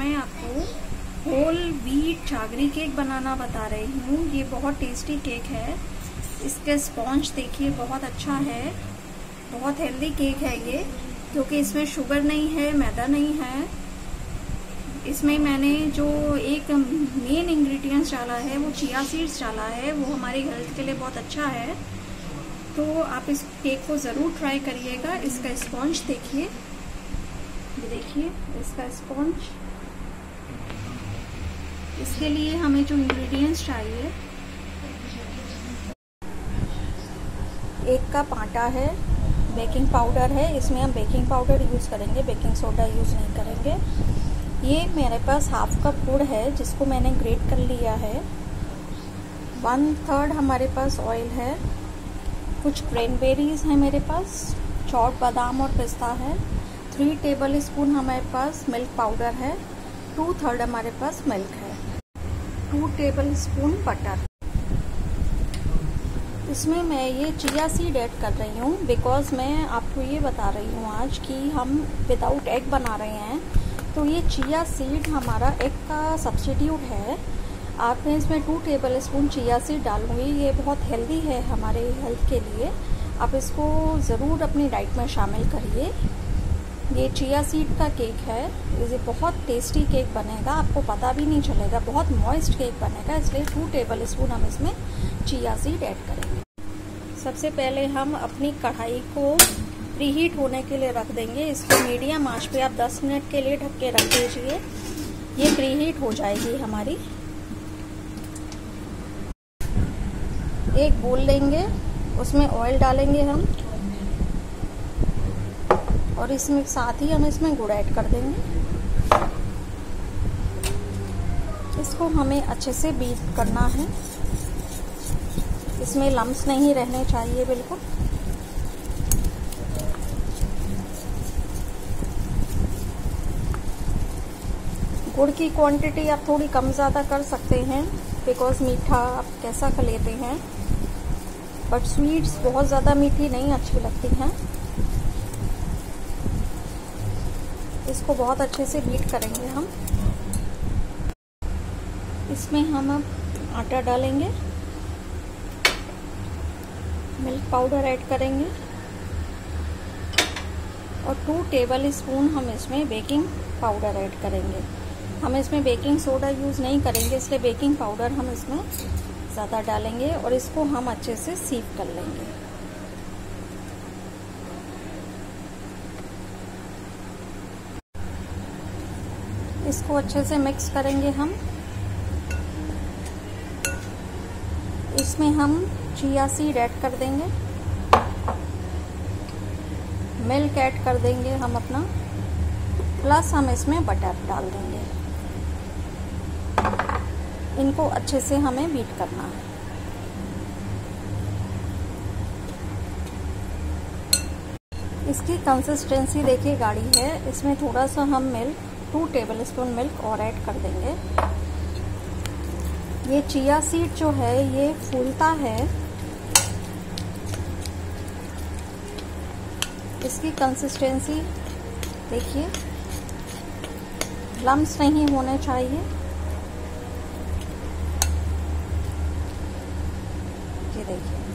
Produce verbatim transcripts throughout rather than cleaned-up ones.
मैं आपको whole wheat jaggery cake बनाना बता रही हूँ। ये बहुत टेस्टी केक है। इसके स्पॉन्ज देखिए बहुत अच्छा है, बहुत हेल्दी केक है ये, क्योंकि इसमें शुगर नहीं है, मैदा नहीं है। इसमें मैंने जो एक मेन इंग्रेडिएंट्स डाला है वो चिया सीड्स डाला है, वो हमारी हेल्थ के लिए बहुत अच्छा है। तो आप इस केक को ज़रूर ट्राई करिएगा। इसका स्पॉन्ज देखिए, देखिए इसका स्पॉन्ज। इसके लिए हमें जो इंग्रेडिएंट्स चाहिए, एक कप आटा है, बेकिंग पाउडर है, इसमें हम बेकिंग पाउडर यूज़ करेंगे, बेकिंग सोडा यूज़ नहीं करेंगे। ये मेरे पास हाफ कप गुड़ है जिसको मैंने ग्रेट कर लिया है। वन थर्ड हमारे पास ऑयल है। कुछ क्रैनबेरीज हैं मेरे पास, चॉप बादाम और पिस्ता है। थ्री टेबल स्पून हमारे पास मिल्क पाउडर है। टू थर्ड हमारे पास मिल्क है। Two tablespoon butter. इसमें मैं ये चिया सीड ऐड कर रही हूँ, बिकॉज मैं आपको ये बता रही हूँ आज कि हम विदाउट एग बना रहे हैं, तो ये चिया सीड हमारा एग का सब्स्टिट्यूट है। आपने इसमें two tablespoon chia seed डालूंगी। ये बहुत हेल्दी है हमारे हेल्थ के लिए। आप इसको ज़रूर अपनी डाइट में शामिल करिए। ये चिया सीड का केक है, ये बहुत टेस्टी केक बनेगा, आपको पता भी नहीं चलेगा। बहुत मॉइस्ट केक बनेगा, इसलिए टू टेबल स्पून हम इसमें चिया सीड ऐड करेंगे। सबसे पहले हम अपनी कढ़ाई को प्रीहीट होने के लिए रख देंगे। इसको मीडियम आंच पे आप दस मिनट के लिए ढक के रख दीजिए। ये प्रीहीट हो जाएगी हमारी। एक बोल लेंगे, उसमें ऑयल डालेंगे हम, और इसमें साथ ही हम इसमें गुड़ ऐड कर देंगे। इसको हमें अच्छे से बीट करना है, इसमें लम्स नहीं रहने चाहिए बिल्कुल। गुड़ की क्वांटिटी आप थोड़ी कम ज़्यादा कर सकते हैं, बिकॉज मीठा आप कैसा खा लेते हैं, बट स्वीट्स बहुत ज़्यादा मीठी नहीं अच्छी लगती हैं। इसको बहुत अच्छे से बीट करेंगे हम। इसमें हम अब आटा डालेंगे, मिल्क पाउडर ऐड करेंगे, और टू टेबल स्पून हम इसमें बेकिंग पाउडर ऐड करेंगे। हम इसमें बेकिंग सोडा यूज़ नहीं करेंगे, इसलिए बेकिंग पाउडर हम इसमें ज़्यादा डालेंगे, और इसको हम अच्छे से सीव कर लेंगे। इसको अच्छे से मिक्स करेंगे हम। इसमें हम चिया सीड ऐड कर देंगे, मिल्क ऐड कर देंगे हम अपना, प्लस हम इसमें बटर डाल देंगे। इनको अच्छे से हमें बीट करना है। इसकी कंसिस्टेंसी देखिए गाढ़ी है। इसमें थोड़ा सा हम milk, two tablespoon milk और ऐड कर देंगे। ये चिया सीड जो है ये फूलता है। इसकी कंसिस्टेंसी देखिए, लम्स नहीं होने चाहिए। ये देखिए,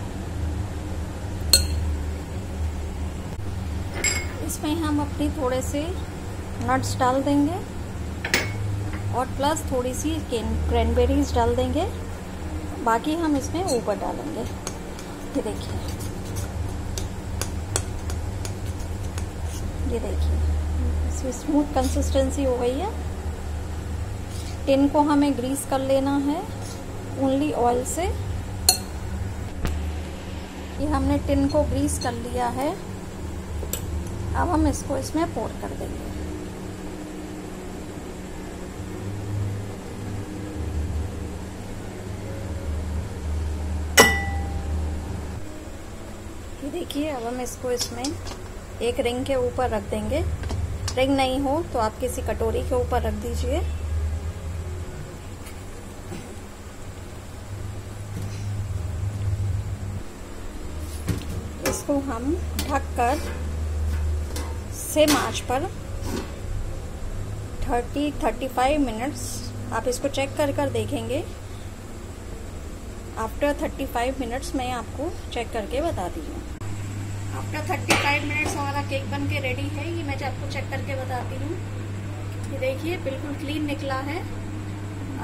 इसमें हम अपनी थोड़े से नट्स डाल देंगे, और प्लस थोड़ी सी क्रैनबेरीज डाल देंगे, बाकी हम इसमें ऊपर डालेंगे। ये देखिए, ये देखिए स्मूथ कंसिस्टेंसी हो गई है। टिन को हमें ग्रीस कर लेना है ओनली ऑयल से। ये हमने टिन को ग्रीस कर लिया है। अब हम इसको इसमें पोर कर देंगे। देखिए, अब हम इसको इसमें एक रिंग के ऊपर रख देंगे। रिंग नहीं हो तो आप किसी कटोरी के ऊपर रख दीजिए। इसको हम ढककर सिम आंच पर थर्टी थर्टी फाइव मिनट्स आप इसको चेक कर कर देखेंगे। आफ्टर थर्टी फाइव मिनट्स मैं आपको चेक करके बताती हूँ। आफ्टर थर्टी फाइव मिनट्स हमारा केक बन के रेडी है। ये मैं आपको चेक करके बताती हूँ। ये देखिए बिल्कुल क्लीन निकला है।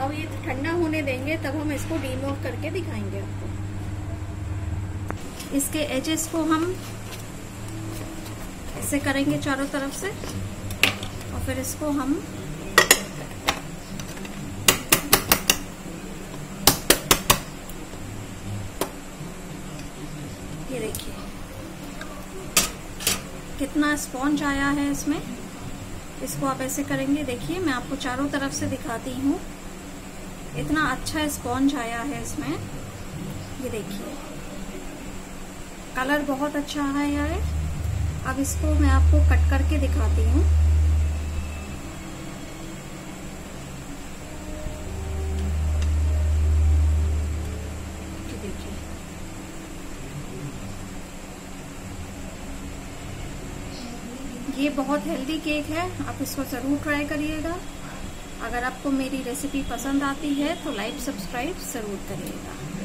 अब ये ठंडा होने देंगे, तब हम इसको डीमोल्ड करके दिखाएंगे आपको। इसके एजेस को हम ऐसे करेंगे चारों तरफ से और फिर इसको हम ये देखिए कितना स्पॉन्ज आया है इसमें। इसको आप ऐसे करेंगे, देखिए मैं आपको चारों तरफ से दिखाती हूँ। इतना अच्छा स्पॉन्ज आया है इसमें, ये देखिए कलर बहुत अच्छा आया है। अब इसको मैं आपको कट करके दिखाती हूँ। ये बहुत हेल्दी केक है, आप इसको जरूर ट्राई करिएगा। अगर आपको मेरी रेसिपी पसंद आती है तो लाइक सब्सक्राइब ज़रूर करिएगा।